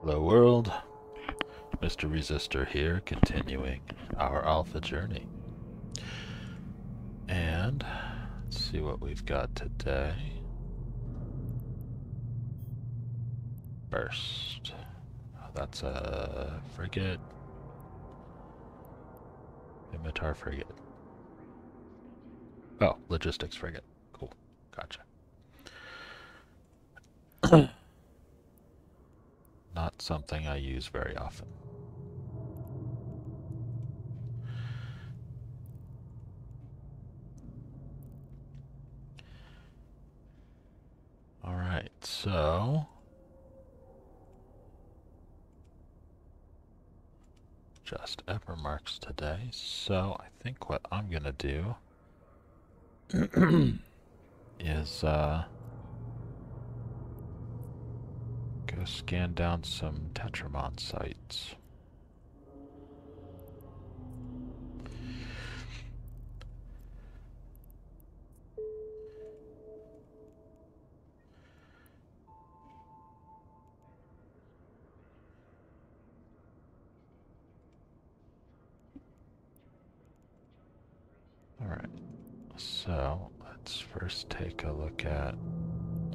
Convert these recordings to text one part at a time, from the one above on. Hello world, Mr. Resistor here, continuing our Alpha journey. And let's see what we've got today. First, that's a frigate. Imitar Frigate. Oh, Logistics Frigate. Cool. Gotcha. Not something I use very often. Alright, so... just Evermarks today, so I think what I'm gonna do is go scan down some Tetramon sites. So let's first take a look at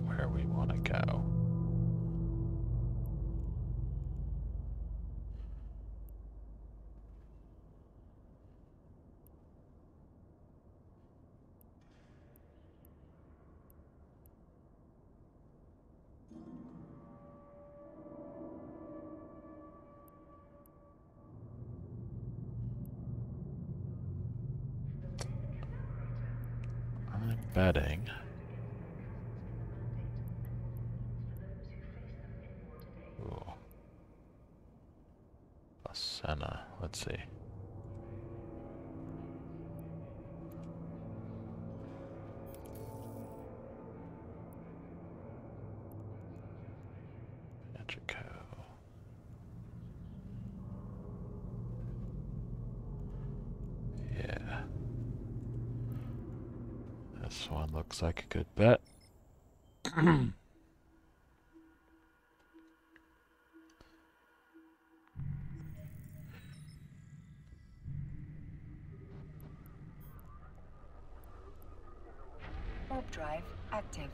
where we want to go. Betting Asena, let's see. This one looks like a good bet. Warp drive active.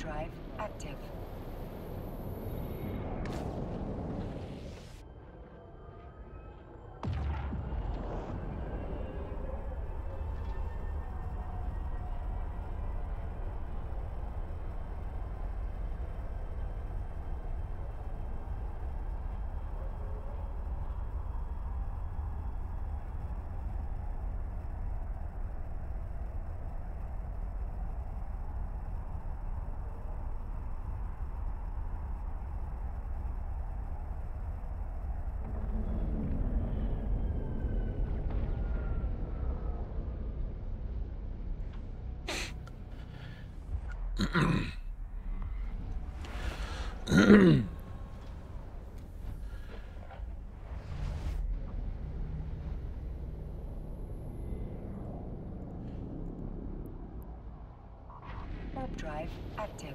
Drive active. Drive active. drive active.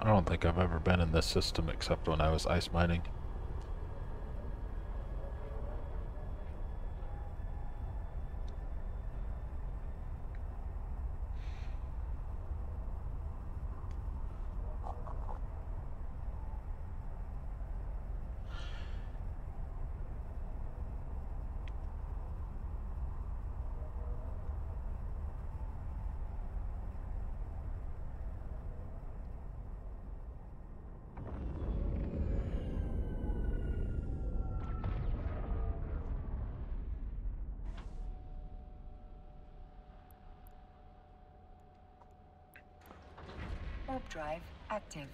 I don't think I've ever been in this system except when I was ice mining. Drive active.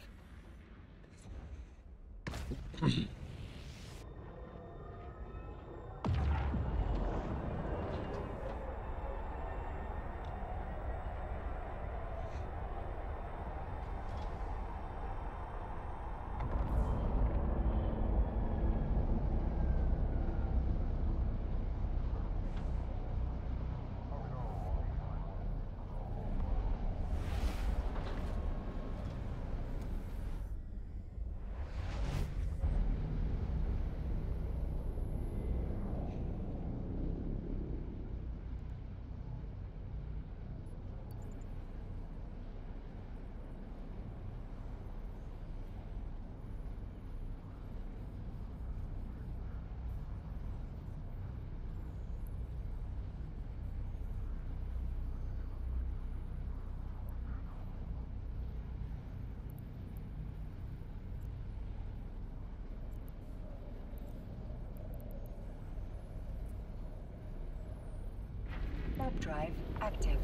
Drive active.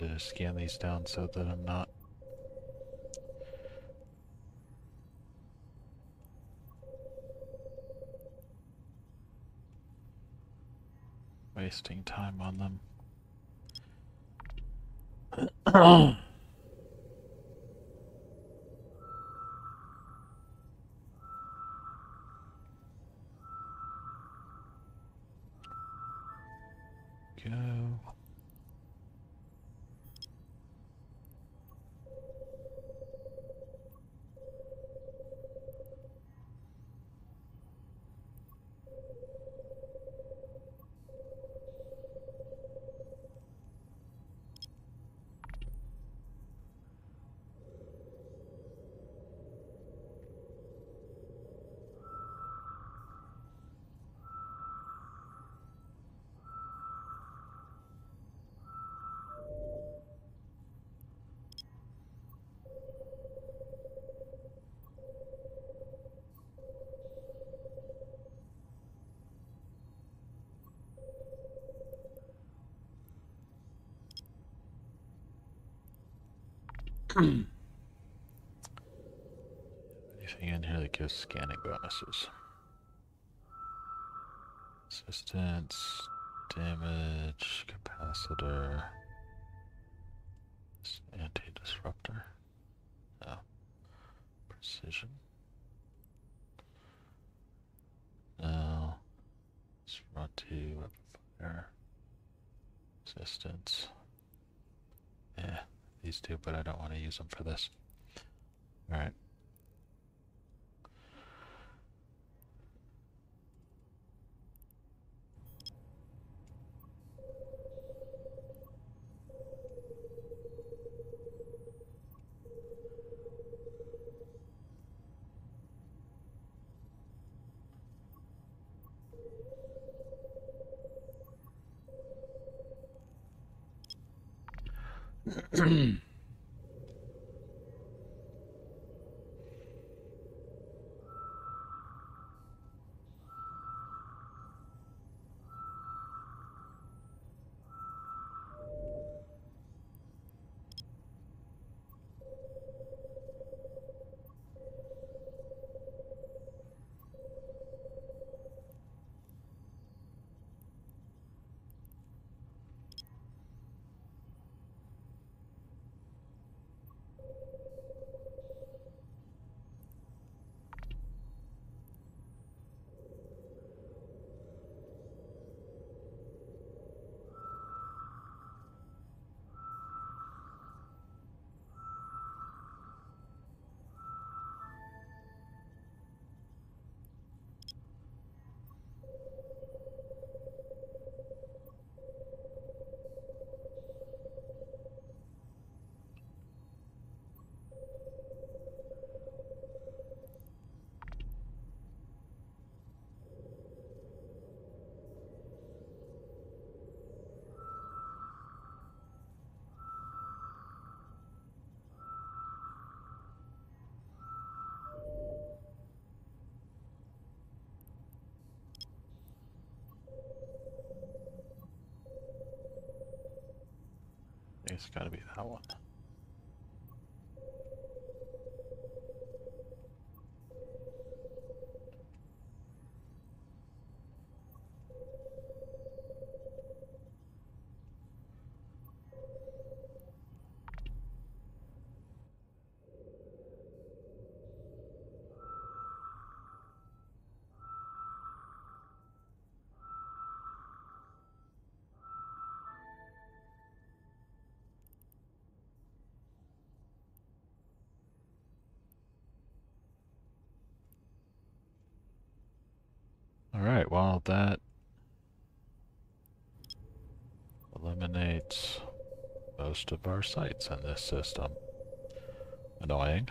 To scan these down so that I'm not wasting time on them. Anything in here that gives scanning bonuses? Resistance, damage, capacitor, anti-disruptor, no, precision, no, Srati, weapon fire, resistance, yeah, these two, but I don't want to use them for this. Alright. It's gotta be that one. Alright, well, that eliminates most of our sites in this system. Annoying.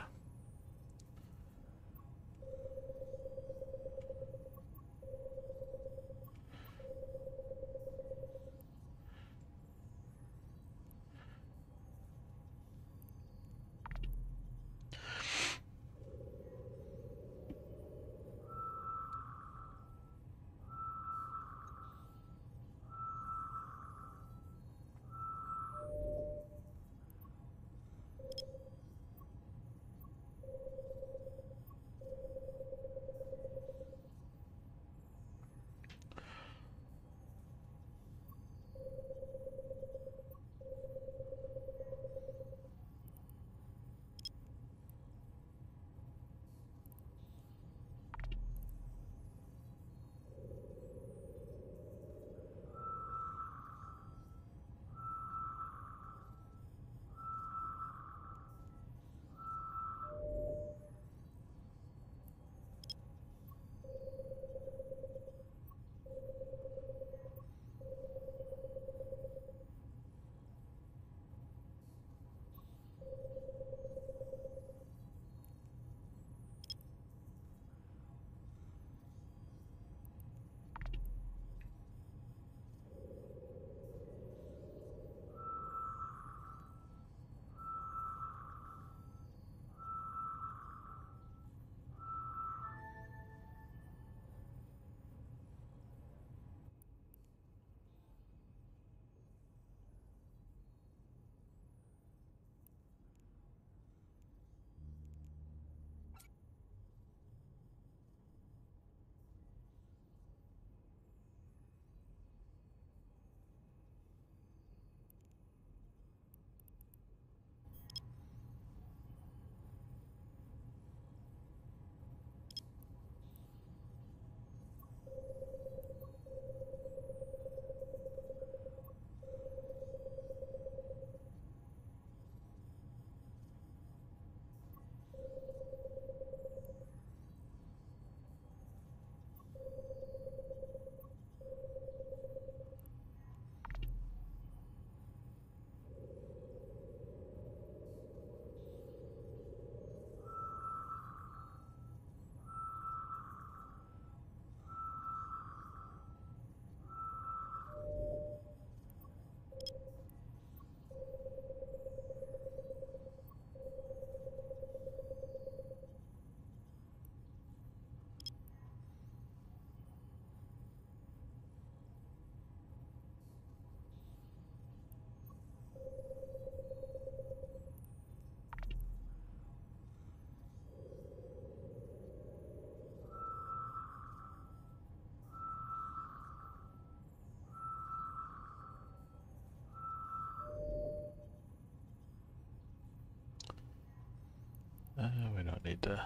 need to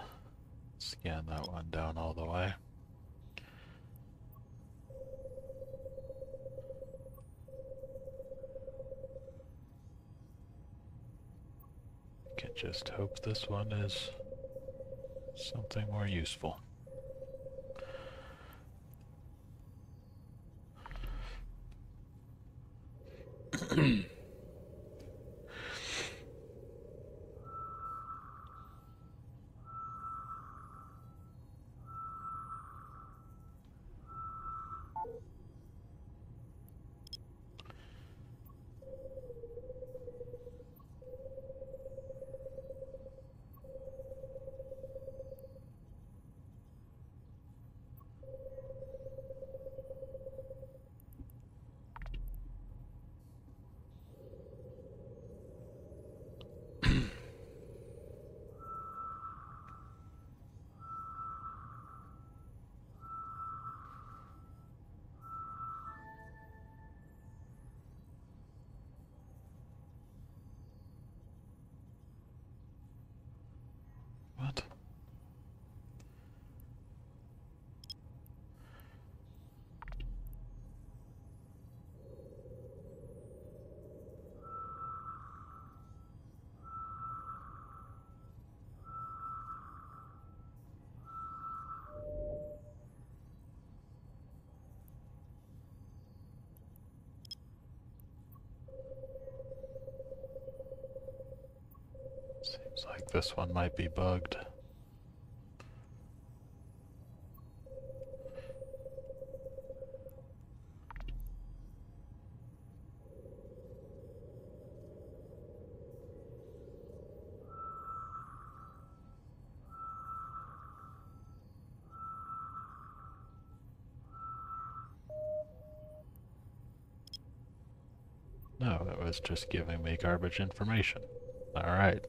scan that one down all the way. Can just hope this one is something more useful. Seems like this one might be bugged. No, that was just giving me garbage information. Alright.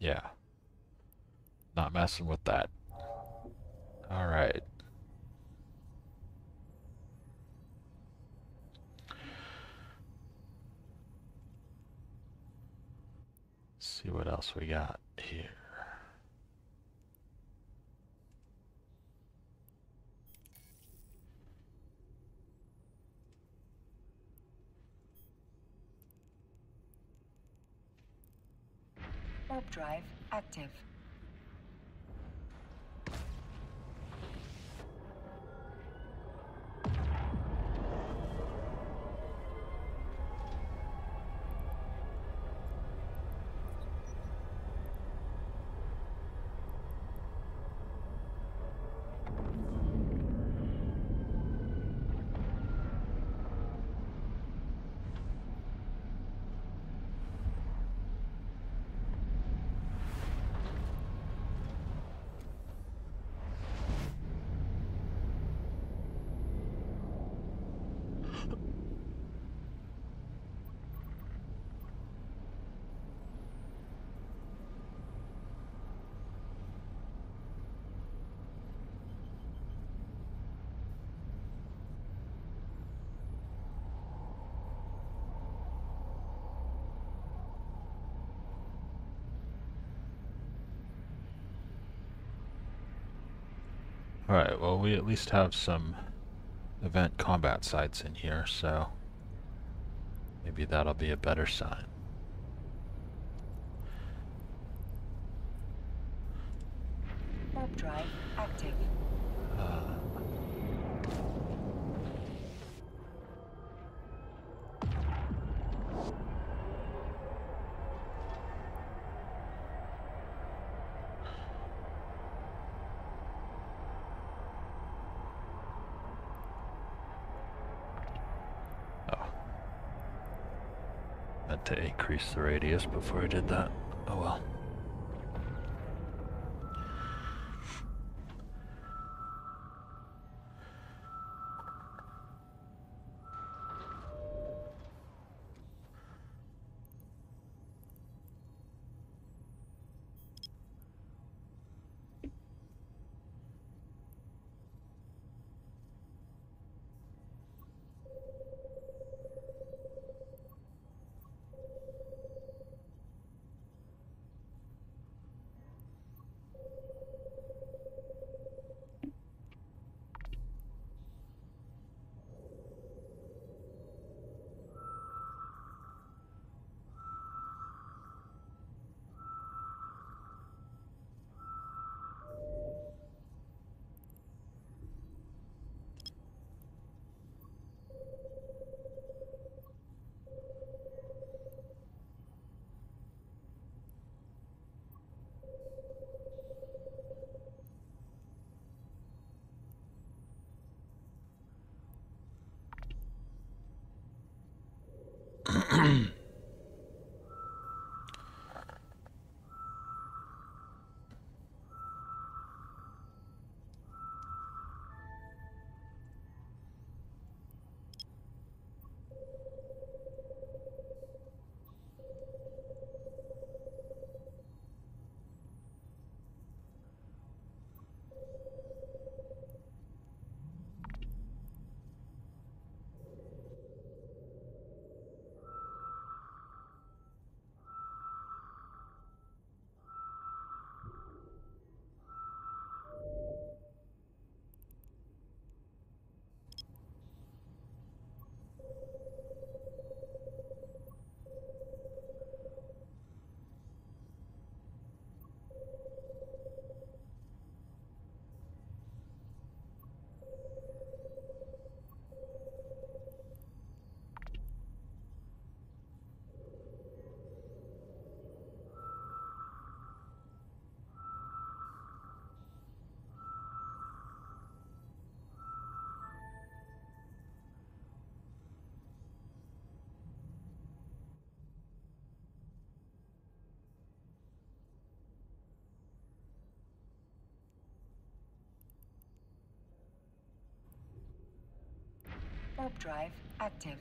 Yeah. Not messing with that. Alright. See what else we got here. Drive active. Alright, well we at least have some event combat sites in here, so maybe that'll be a better sign. Warp drive active. To increase the radius before I did that. Oh well. Warp drive active.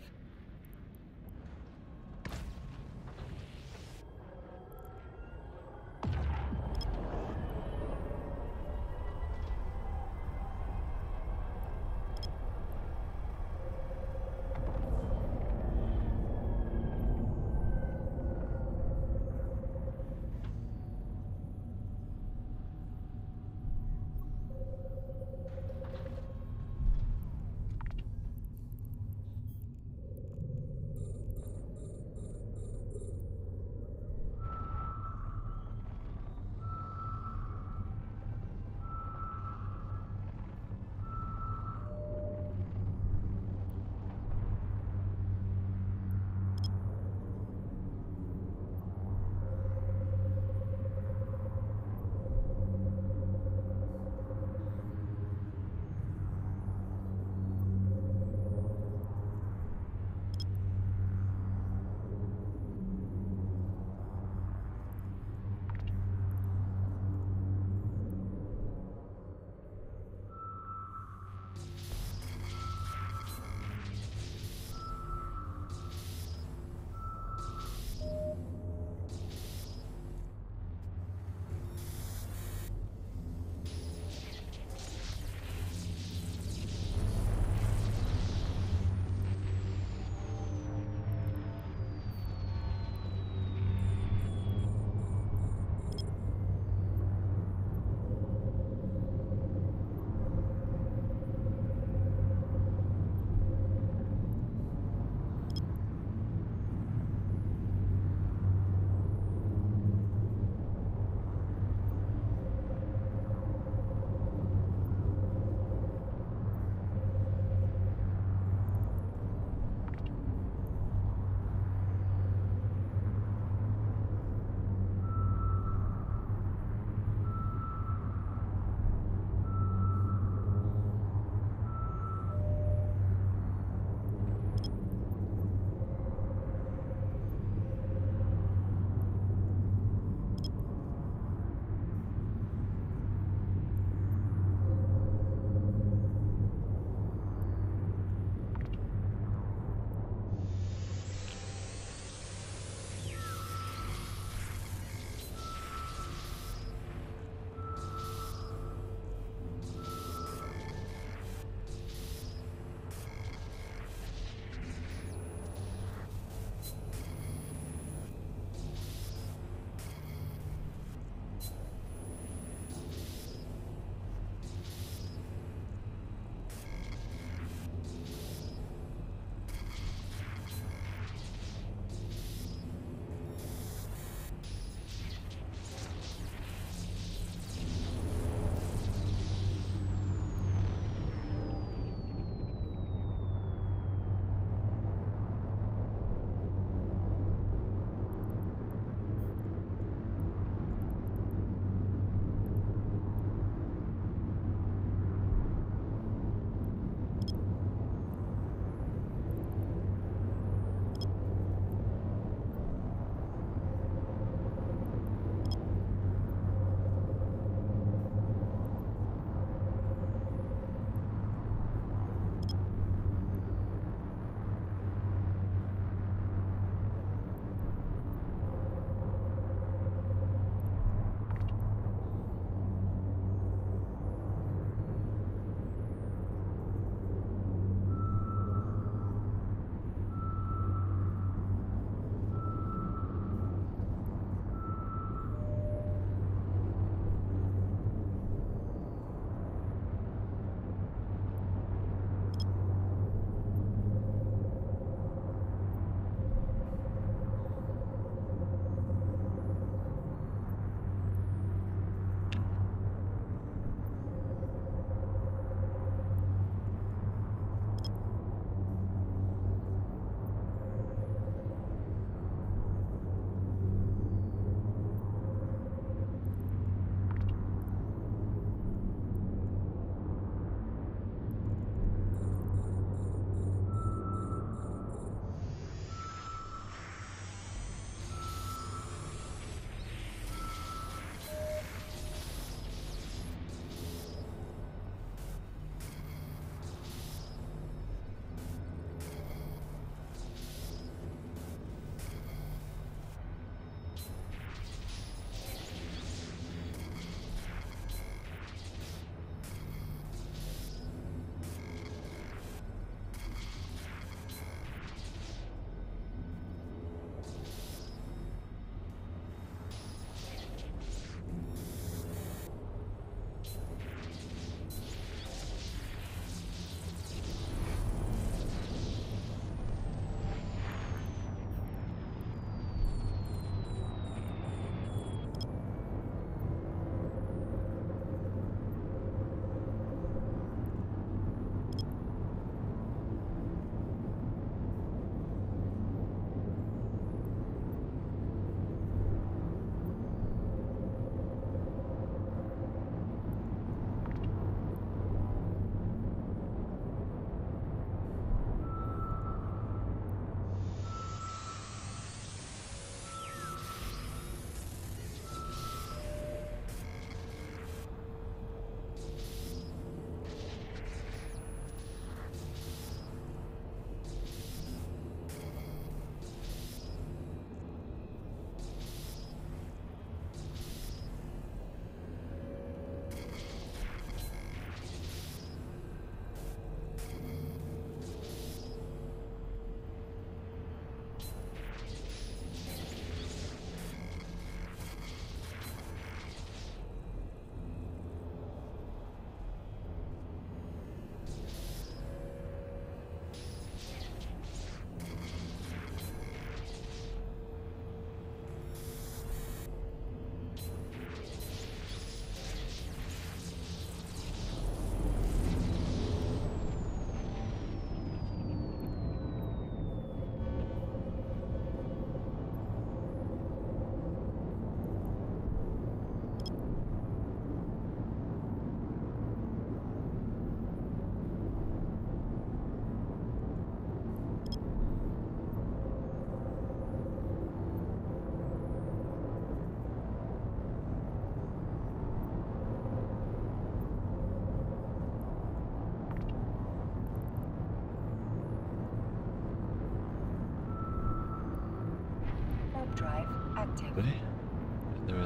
drive active.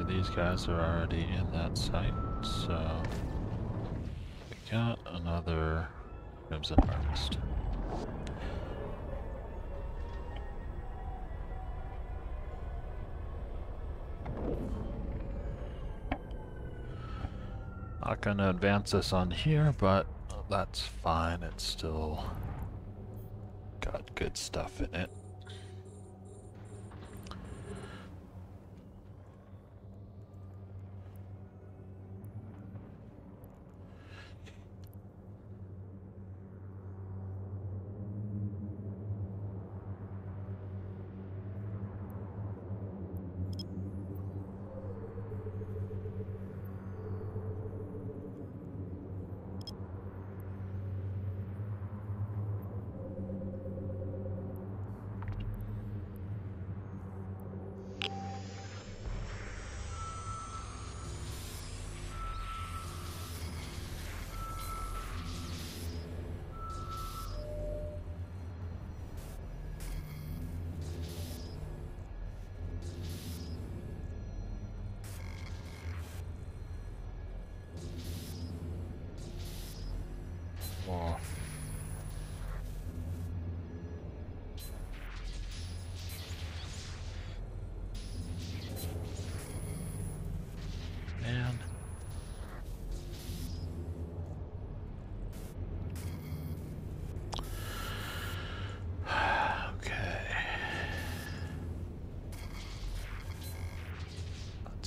These guys are already in that site, so we got another Crimson Harvest. Not gonna advance us on here, but that's fine. It's still got good stuff in it.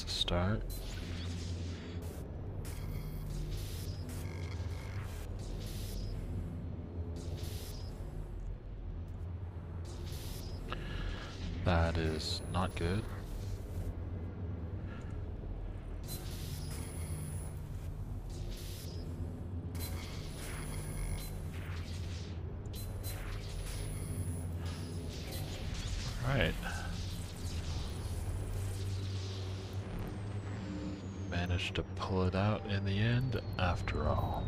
Start. That is not good. All right. To pull it out in the end after all.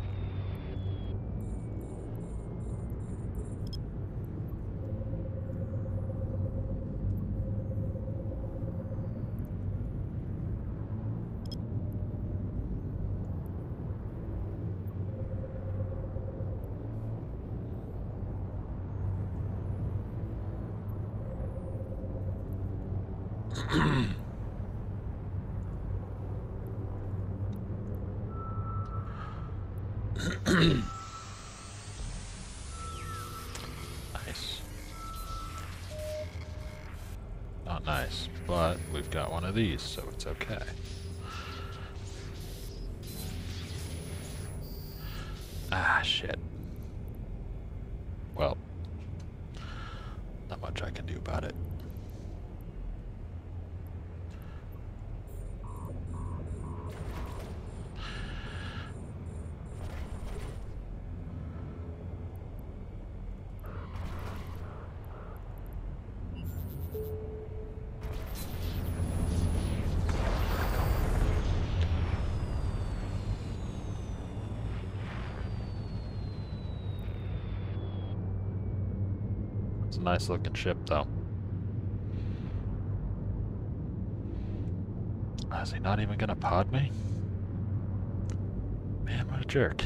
Nice. Not nice, but we've got one of these, so it's okay. Ah, shit. Well, not much I can do about it. Nice looking ship, though. Is he not even gonna pod me? Man, what a jerk.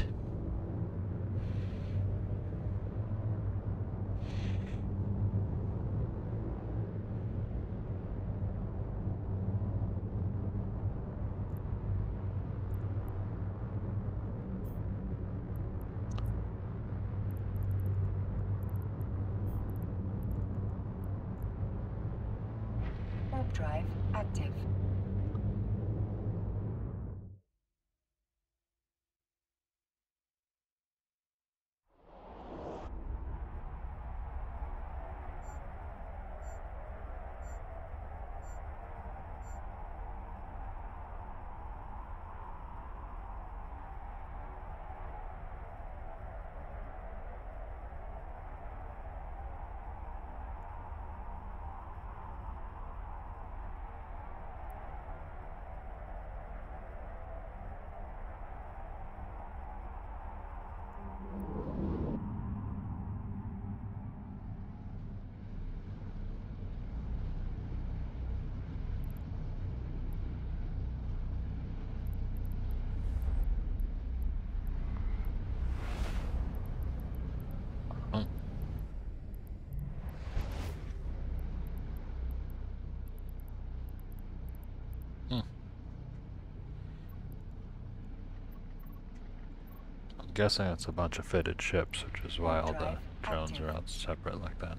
Drive active. guessing it's a bunch of fitted ships, which is why all the drones are out separate like that.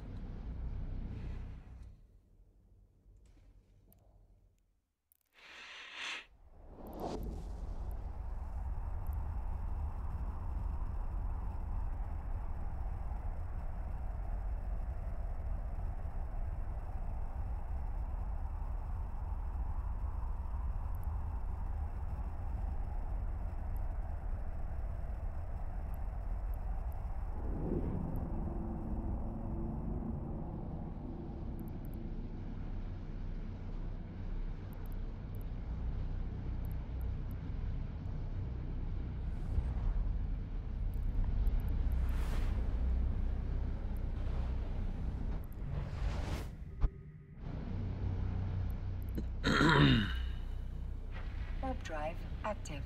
Orb drive active.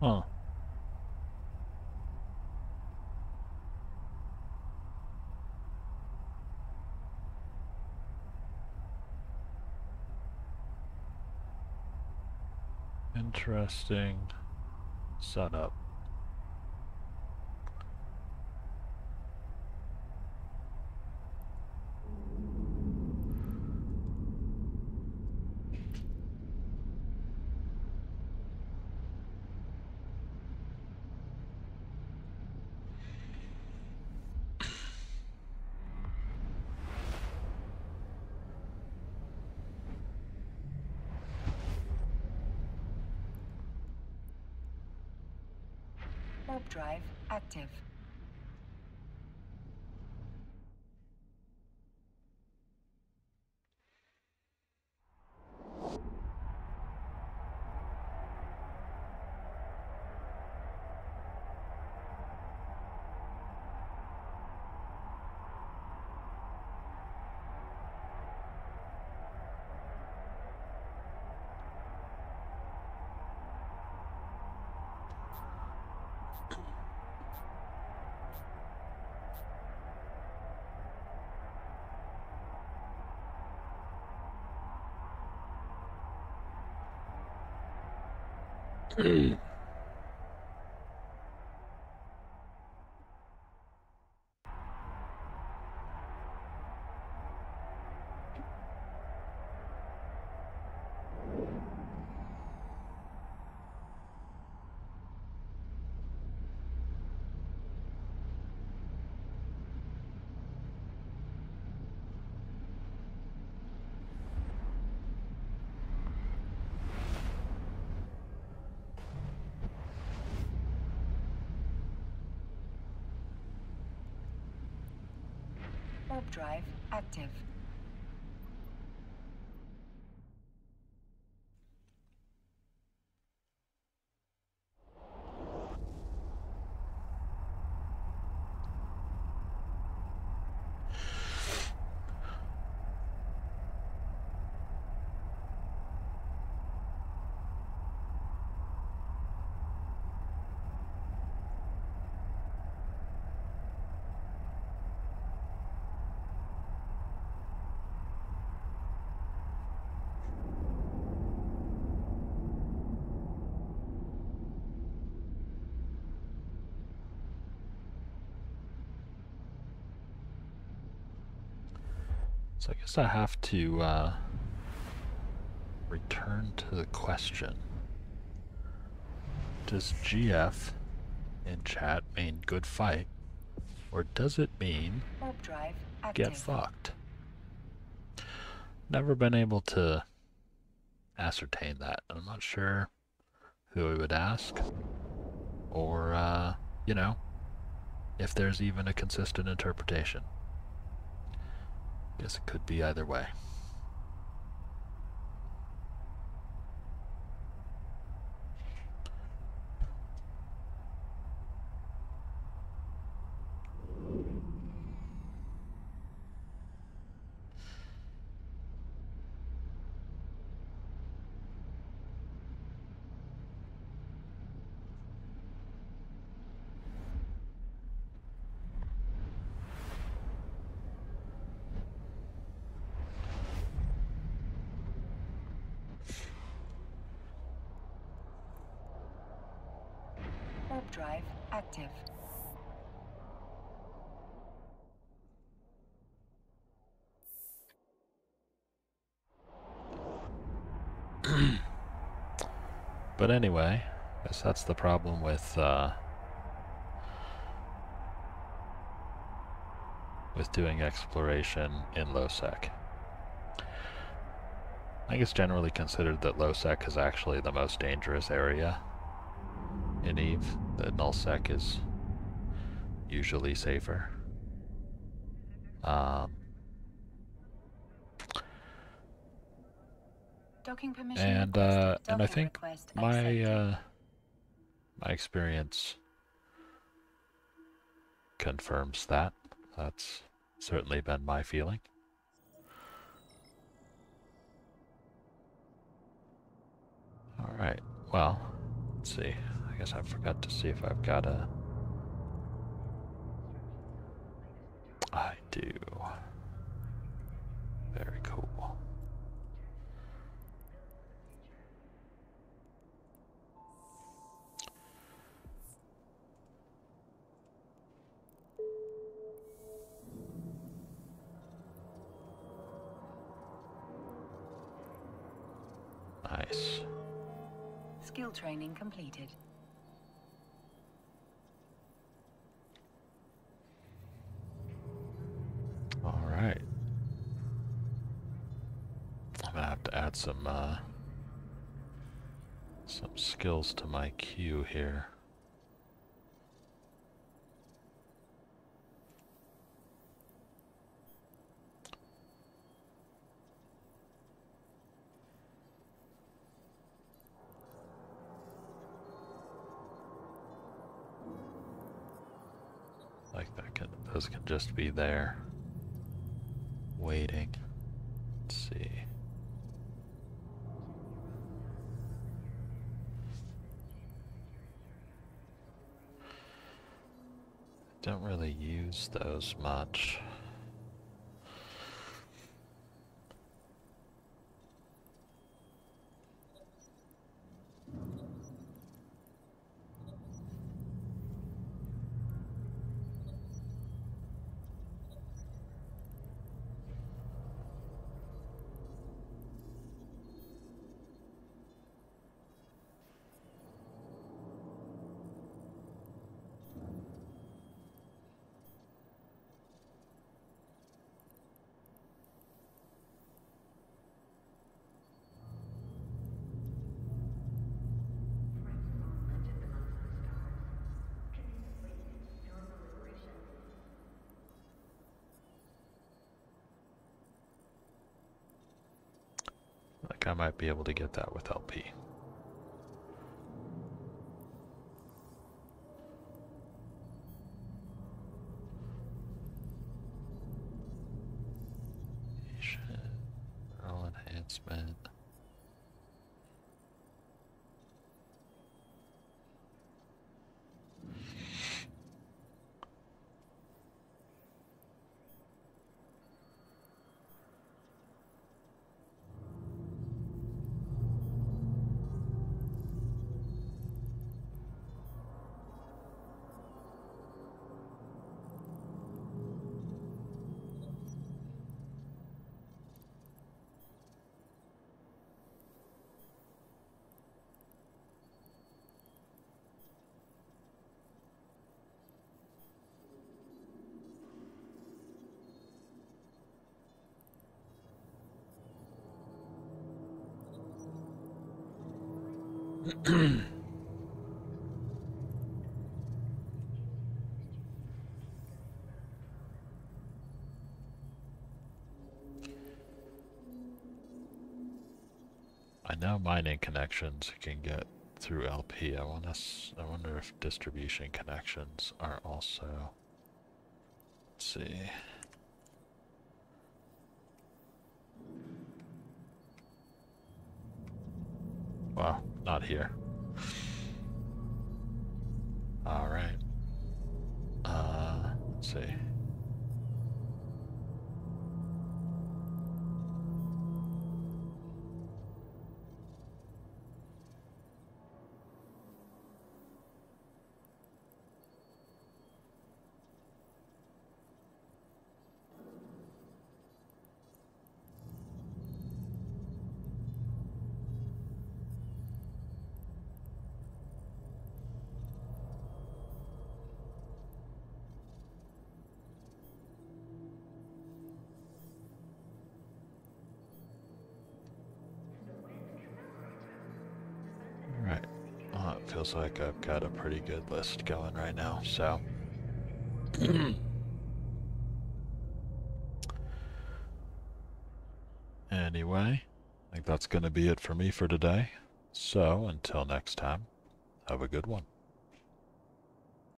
Huh. Interesting setup. Drive active. Drive active. So I guess I have to return to the question. Does GF in chat mean good fight, or does it mean get fucked? Never been able to ascertain that. I'm not sure who we would ask, or, you know, if there's even a consistent interpretation. Guess it could be either way. Drive active. But anyway, I guess that's the problem with doing exploration in low-sec. I think it's generally considered that low-sec is actually the most dangerous area in EVE, that null-sec is usually safer. And I think my my experience confirms that. That's certainly been my feeling. All right. Well, let's see. I guess I forgot to see if I've got a... I do. Very cool. Nice. Skill training completed. Alright. I'm gonna have to add some skills to my queue here. Like that can, those can just be there. Waiting. Let's see. Don't really use those much. I might be able to get that with LP. Roll enhancement. I know mining connections you can get through LP. I wonder if distribution connections are also. Let's see. Well, not here. All right. Let's see. Feels like I've got a pretty good list going right now, so. Anyway, I think that's going to be it for me for today. So, until next time, have a good one.